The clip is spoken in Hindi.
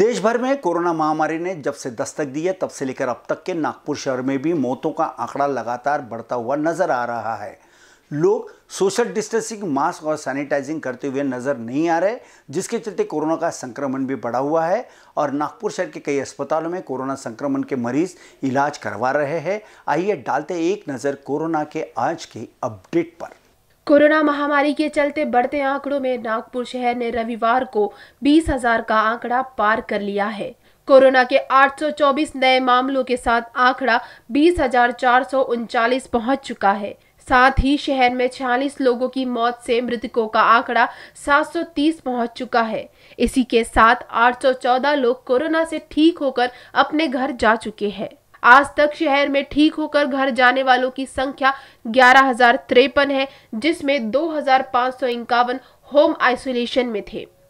देश भर में कोरोना महामारी ने जब से दस्तक दी है तब से लेकर अब तक के नागपुर शहर में भी मौतों का आंकड़ा लगातार बढ़ता हुआ नजर आ रहा है। लोग सोशल डिस्टेंसिंग, मास्क और सैनिटाइजिंग करते हुए नजर नहीं आ रहे, जिसके चलते कोरोना का संक्रमण भी बढ़ा हुआ है और नागपुर शहर के कई अस्पतालों में कोरोना संक्रमण के मरीज इलाज करवा रहे हैं। आइए डालते एक नज़र कोरोना के आज के अपडेट पर। कोरोना महामारी के चलते बढ़ते आंकड़ों में नागपुर शहर ने रविवार को 20,000 का आंकड़ा पार कर लिया है। कोरोना के 824 नए मामलों के साथ आंकड़ा 20,439 पहुंच चुका है। साथ ही शहर में 46 लोगों की मौत से मृतकों का आंकड़ा 730 पहुंच चुका है। इसी के साथ 814 लोग कोरोना से ठीक होकर अपने घर जा चुके हैं। आज तक शहर में ठीक होकर घर जाने वालों की संख्या 11,053 है, जिसमें 2,551 होम आइसोलेशन में थे।